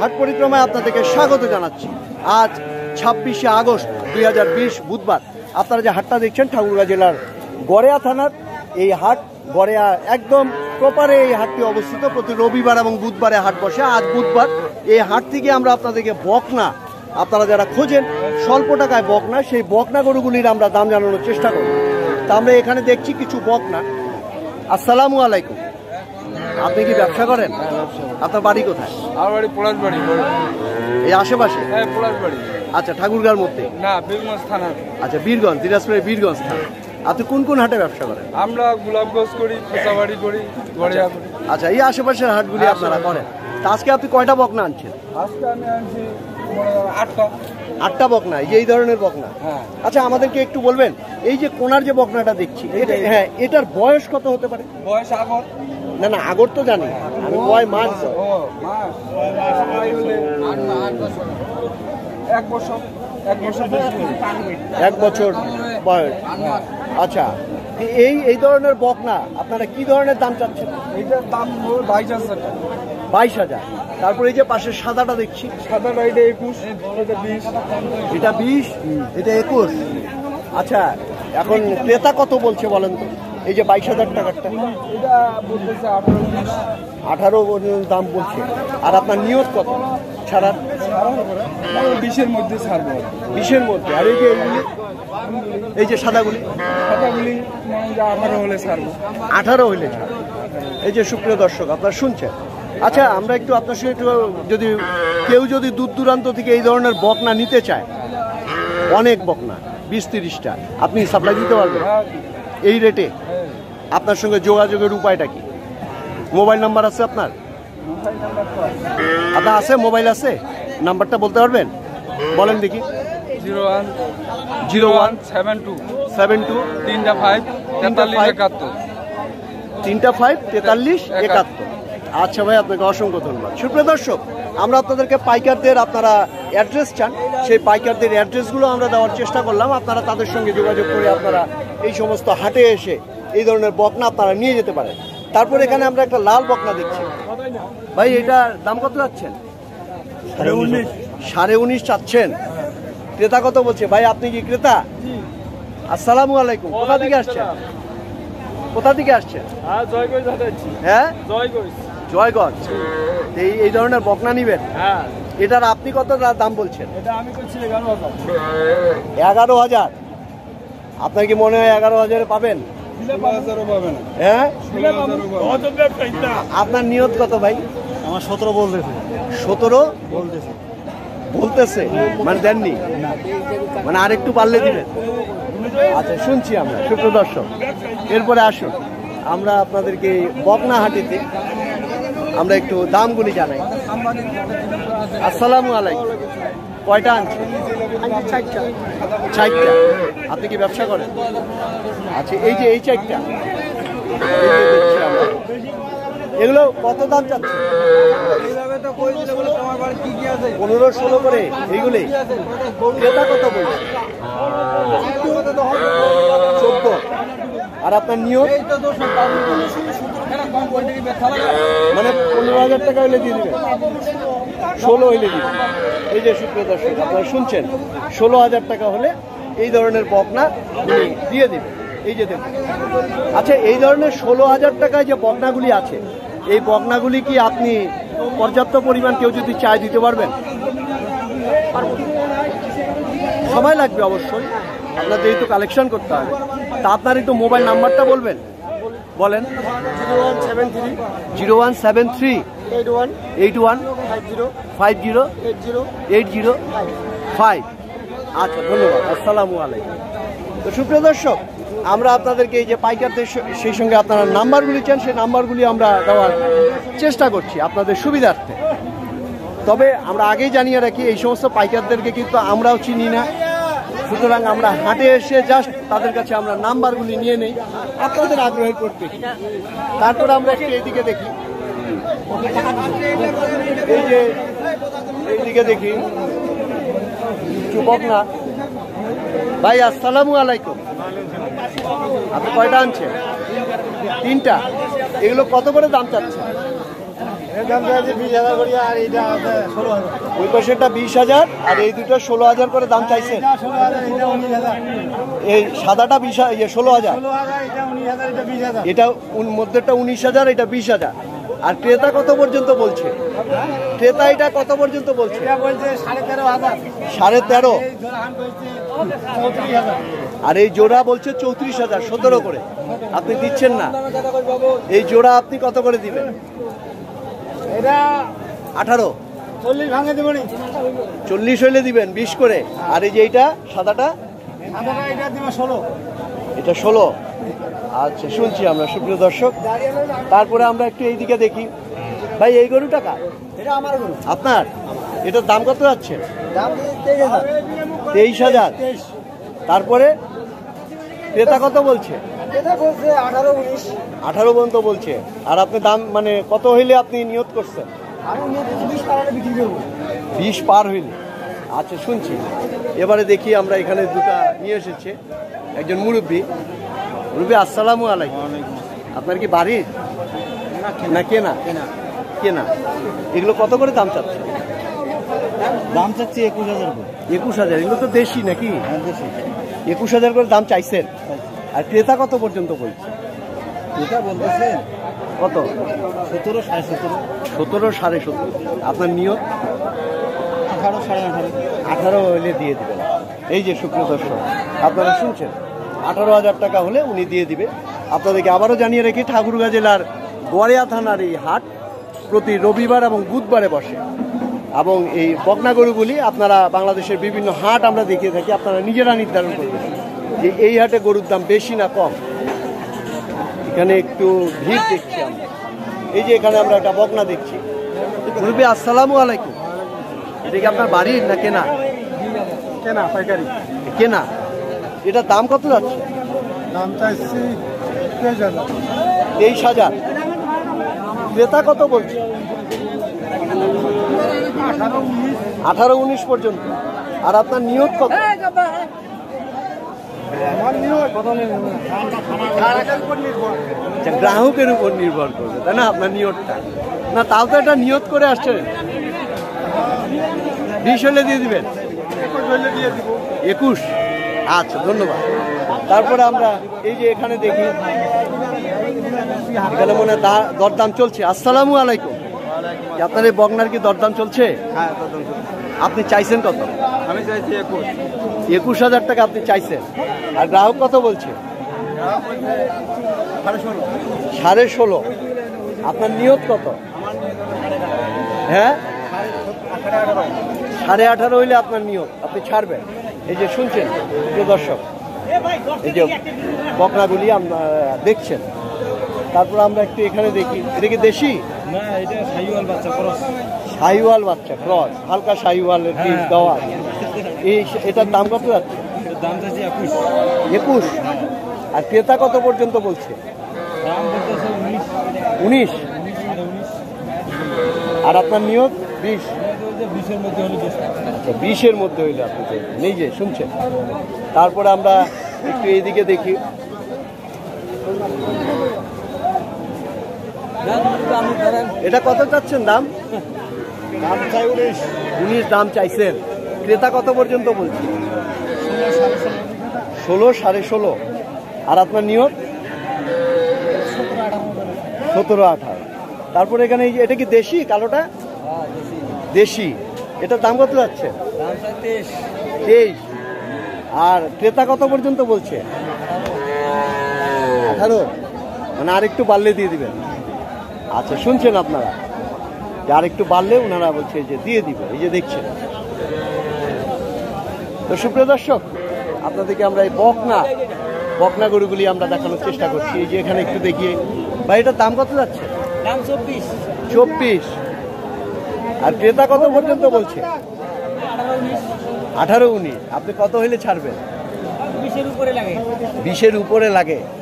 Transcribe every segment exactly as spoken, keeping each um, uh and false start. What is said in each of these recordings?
ঘাট পরিক্রমায় আপনাদেরকে স্বাগত জানাচ্ছি। আজ ছাব্বিশে আগস্ট দুই হাজার বিশ বুধবার আপনারা যে হাটটা দেখছেন ঠাকুরগাঁও জেলার গড়েয়া থানার এই হাট। গড়েয়া একদম প্রপারে এই হাটটি অবস্থিত। প্রতি রবিবার এবং বুধবারে হাট বসে। আজ বুধবার। এই হাট থেকে আমরা আপনাদেরকে বকনা, আপনারা যারা খোঁজেন স্বল্প টাকায় বকনা, সেই বকনা গরুগুলির আমরা দাম জানানোর চেষ্টা করব। তা আমরা এখানে দেখছি কিছু বকনা। আসসালামু আলাইকুম, আপনি কি ব্যবসা করেন? আপনার বাড়ি কোথায়? আমার বাড়ি পোড়াশবাড়ি। এই আশেপাশে? হ্যাঁ, পোড়াশবাড়ি। আচ্ছা, ঠাকুরগাঁওর মধ্যে না, বীরগঞ্জ থানা। আচ্ছা, বীরগঞ্জ, দিনাজপুরের বীরগঞ্জ থানা। আপনি কোন কোন হাটে ব্যবসা করেন? আমরা গোলাপগঞ্জ করি, খোসাবাড়ি করি, গড়িয়া করি। আচ্ছা, এই আশেপাশের হাটগুলি আপনারা করেন। আজকে আপনি কয়টা বকনা আনছেন? আজকে আমি আনছি আটটা। আটটা বকনা? এই ধরনের বকনা? হ্যাঁ। আচ্ছা, আমাদেরকে একটু বলবেন, এই যে কোণার যে বকনাটা দেখছি, হ্যাঁ, এটার বয়স কত হতে পারে? বয়স আগর না? না, আগর তো জানি আমি, কয় মাস? এক বছর। এক বছর এক বছর বয়স। আচ্ছা, এই এই ধরনের বকনা আপনারা কি ধরনের দাম চাচ্ছেন? এটার দাম বাইশ হাজার টাকা। বাইশ হাজার। তারপর এই যে পাশে সাদাটা দেখছি, সাদাটা এটা একুশ, এটা বিশ। এটা বিশ, এটা একুশ। আচ্ছা, এখন ক্রেতা কত বলছে বলেন তো? এই যে বাইশ হাজার টাকারটা এটা বলতেছে আঠারো। আঠারো দাম বলছে। আর আপনার নিয়ত কত ছাড়ার? বিশের মধ্যে ছাড়বো। বিশের মধ্যে। আর এই যে এই যে সাদাগুলি? সাদাগুলি আঠারো হলে ছাড়বো। আঠারো হলে ছাড়বো। এই যে সুপ্রিয় দর্শক, আপনারা শুনছেন। আচ্ছা, আমরা একটু আপনার সঙ্গে একটু, যদি কেউ যদি দূর দূরান্ত থেকে এই ধরনের বকনা নিতে চায়, অনেক বকনা, বিশ তিরিশটা, আপনি সাপ্লাই দিতে পারবেন এই রেটে? আপনার সঙ্গে যোগাযোগের উপায়টা কি? মোবাইল নাম্বার আছে আপনার? আপনার আছে মোবাইল? আছে নাম্বারটা বলতে পারবেন? বলেন দেখি। Zero one zero one seven two seven two তিনটা ফাইভ তেতাল্লিশ একাত্তর। তিনটা ফাইভ তেতাল্লিশ একাত্তর। আচ্ছা ভাই, আপনাকে অসংখ্য ধন্যবাদ। সুপ্রিয় দর্শক, আমরা আপনাদেরকে পাইকারদের, আপনারা অ্যাড্রেস চান, সেই পাইকারদের অ্যাড্রেসগুলো আমরা দেওয়ার চেষ্টা করলাম। আপনারা তাদের সঙ্গে যোগাযোগ করে আপনারা এই সমস্ত হাটে এসে এই ধরনের বকনা আপনারা নিয়ে যেতে পারেন। তারপর এখানে আমরা একটা লাল বকনা দেখছি। ভাই, এটার দাম কত চাচ্ছেন? সাড়ে উনিশ চাচ্ছেন। ক্রেতা কত বলছে? ভাই, আপনি কি ক্রেতা? আসসালামু আলাইকুম, কোথা থেকে আসছেন? কোথা থেকে আসছেন? হ্যাঁ, জয়গঞ্জ। এই এই ধরনের বকনা নিবেন? এটার আপনি কত দাম বলছেন? এগারো হাজার। আপনার কি মনে হয় এগারো হাজারে পাবেন? হ্যাঁ। আপনার নিয়ত কত ভাই? আমার সতেরো বলতেছে। সতেরো বলতেছে? বলতেছে মানে দেননি, মানে আরেকটু পারলে দিবেন। আচ্ছা, শুনছি আমরা। সুপ্রিয় দর্শক, এরপরে আসুন আমরা আপনাদেরকে বকনা হাটিতে আমরা একটু দামগুলি জানাই। আসসালামু আলাইকুম, কয়টা আনছেন? চারটা। আপনি কি ব্যবসা করেন? আচ্ছা, এই যে এই চারটা, এগুলো কত দাম চাচ্ছে? পনেরো ষোলো করে এইগুলি। ক্রেতা কত বলছে? চোদ্দ। আর আপনার নিয়ত? মানে পনেরো হাজার টাকা হইলে দিয়ে দেবেন, ষোলো হইলে দিবেন। এই যে সুপ্রিয় দর্শক, আপনারা শুনছেন, ষোলো হাজার টাকা হলে এই ধরনের বকনা দিয়ে দেবেন। এই যে দেবেন। আচ্ছা, এই ধরনের ষোলো হাজার টাকায় যে বকনাগুলি আছে, এই বকনাগুলি কি আপনি পর্যাপ্ত পরিমাণ কেউ যদি চাই দিতে পারবেন? সময় লাগবে অবশ্যই, আপনার যেহেতু কালেকশন করতে হবে। তা আপনার একটু মোবাইল নাম্বারটা বলবেন? বলেন। Zero one seven three eight one five zero eight zero five. আচ্ছা, ধন্যবাদ। আসসালামু আলাইকুম। তো সুপ্রিয় দর্শক, আমরা আপনাদেরকে এই যে পাইকারদের, সেই সঙ্গে আপনারা নাম্বারগুলি চান, সেই নাম্বারগুলি আমরা দেওয়ার চেষ্টা করছি আপনাদের সুবিধার্থে। তবে আমরা আগেই জানিয়ে রাখি, এই সমস্ত পাইকারদেরকে কিন্তু আমরাও চিনি না। সুতরাং আমরা হাটে এসে জাস্ট তাদের কাছে আমরা নাম্বারগুলি নিয়ে নেই আপনাদের আগ্রহের করতে। তারপরে আমরা একটু এইদিকে দেখি, এই যে এইদিকে দেখি চুপক না। ভাই, আসসালামু আলাইকুম, আপনি কয়টা আনছেন? তিনটা। এগুলো কত করে দাম চাচ্ছে? ক্রেতা কত পর্যন্ত বলছে? ক্রেতা এটা কত পর্যন্ত বলছে? সাড়ে তেরো। আর এই জোড়া বলছে চৌত্রিশ হাজার সতেরো করে, আপনি দিচ্ছেন না। এই জোড়া আপনি কত করে দিবেন? আঠারো। চল্লিশ হইলে দিবেন বিশ করে। আর এই যে এইটা সাদাটা, এটা ষোলো। আচ্ছা, শুনছি আমরা। সুপ্রিয় দর্শক, তারপরে আমরা একটু এইদিকে দেখি। ভাই, এই গরুটা কার? আপনার? এটার দাম কত যাচ্ছে? তেইশ হাজার। তারপরে ক্রেতা কত বলছে? আঠারো পর্যন্ত বলছে। আর আপনি দাম মানে কত হইলে আপনি নিয়ত করছেন? বিশ পার হইলে। আচ্ছা, শুনছি। এবারে দেখি আমরা এখানে দুটা নিয়ে এসেছে একজন মুরব্বী। মুরব্বী, আসসালামু আলাইকুম। আপনার কি বাড়ির না কেনা? কেনা। এগুলো কত করে দাম চাচ্ছে? দাম চাচ্ছে একুশ হাজার করে। একুশ হাজার? এগুলো তো দেশি নাকি? একুশ হাজার করে দাম চাইছেন। আর ক্রেতা কত পর্যন্ত বলছে? ক্রেতা বলতেছে কত? সতেরো সাড়ে সতেরো। সতেরো সাড়ে সতেরো। আপনার নিয়ত? আঠারো সাড়ে আঠারো। আঠারো হলে দিয়ে দেবেন। এই যে শুক্র দর্শক, আপনারা শুনছেন, আঠারো হাজার টাকা হলে উনি দিয়ে দিবে। আপনাদেরকে আবারও জানিয়ে রেখে, ঠাকুরগাঁ জেলার গোয়ারিয়া থানার এই হাট প্রতি রবিবার এবং বুধবারে বসে। এবং এই বকনা গরুগুলি আপনারা বাংলাদেশের বিভিন্ন হাট আমরা দেখিয়ে থাকি, আপনারা নিজেরা নির্ধারণ করবেন যে এই হাটে গরুর দাম বেশি না কম। এখানে একটু ভিড় দেখছি আমরা। এই যে এখানে আমরা একটা বকনা দেখছি। মুরব্বী, আসসালামু আলাইকুম। এটা কি আপনার বাড়ির না কেনা? কেনা, পাইকারি কেনা। এটার দাম কত যাচ্ছে? দাম চাইছি তেইশ হাজার। ক্রেতা কত বলছে? আঠারো উনিশ পর্যন্ত। আর আপনার নিয়ত কত? গ্রাহকের উপর নির্ভর করবে, তাই না? আপনার নিয়তটা না, তাও তো এটা নিয়ত করে আসছে। বিশ হলে দিয়ে দিবেন? একুশ। আচ্ছা, ধন্যবাদ। তারপরে আমরা এই যে এখানে দেখি, এখানে মনে হয় দরদাম চলছে। আসসালামু আলাইকুম। আপনার এই বকনার কি দরদাম চলছে? আপনি চাইছেন কত? আমি চাইছি একুশ। একুশ হাজার টাকা আপনি চাইছেন। আর গ্রাহক কত বলছে? সাড়ে ষোলো। আপনার নিয়ত কত? হ্যাঁ, সাড়ে আঠারো হইলে আপনার নিয়ত, আপনি ছাড়বেন। এই যে শুনছেন প্রিয় দর্শক, এই যে বকনাগুলি আমরা দেখছেন। তারপর আমরা একটু এখানে দেখি। এটা কি দেশি? না, এটা শাহিওয়াল বাচ্চা ক্রস। শাহিওয়াল বাচ্চা ক্রস, হালকা শাহিওয়ালের বীজ দেওয়া। এই এটার দাম কত যাচ্ছে? দাম যাচ্ছে একুশ। একুশ। আর ক্রেতা কত পর্যন্ত বলছে? উনিশ। আর আপনার নিয়ত? বিশ। বিশের মধ্যে হইলে আপনি নিজে শুনছেন। তারপরে আমরা একটু এইদিকে দেখি। এটা কত চাচ্ছেন দাম? দাম চাই উনিশ। উনিশ দাম চাইছেন। ক্রেতা কত পর্যন্ত বলছে? ষোলো সাড়ে ষোলো। আর আপনার নিয়ত? সতেরো আঠারো। তারপরে এখানে এটা কি দেশি কালোটা? দেশি। এটার দাম কত যাচ্ছে? তেইশ। আর ক্রেতা কত পর্যন্ত বলছে? আঠারো। মানে আর একটু বাড়লে দিয়ে দিবেন। আচ্ছা, শুনছেন আপনারা, আর একটু বাড়লে ওনারা বলছে যে দিয়ে দিবে। এই যে দেখছেন তো সুপ্রিয় দর্শক, আপনাদেরকে আমরা এই বকনা বকনা গরুগুলি আমরা দেখানোর চেষ্টা করছি। এই যে এখানে একটু দেখিয়ে। ভাই, এটার দাম কত যাচ্ছে? দাম চব্বিশ। চব্বিশ। আর ক্রেতা কত পর্যন্ত বলছে? আঠারো উনিশ। আপনি কত হইলে ছাড়বেন? বিশের উপরে লাগে,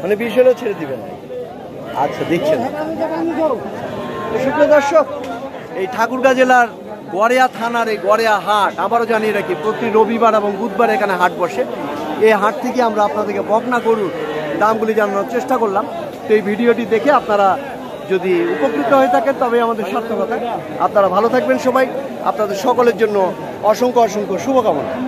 মানে বিশ হলেও ছেড়ে দিবেন। আচ্ছা, দেখছেন সুপ্রিয় দর্শক, এই ঠাকুরগাঁ জেলার গড়িয়া থানার এই গড়িয়া হাট আবারও জানিয়ে রাখি, প্রতি রবিবার এবং বুধবার এখানে হাট বসে। এই হাট থেকে আমরা আপনাদেরকে বকনা গরুর দামগুলি জানানোর চেষ্টা করলাম। তো এই ভিডিওটি দেখে আপনারা যদি উপকৃত হয়ে থাকেন তবে আমাদের সার্থকতা। আপনারা ভালো থাকবেন সবাই, আপনাদের সকলের জন্য অসংখ্য অসংখ্য শুভকামনা।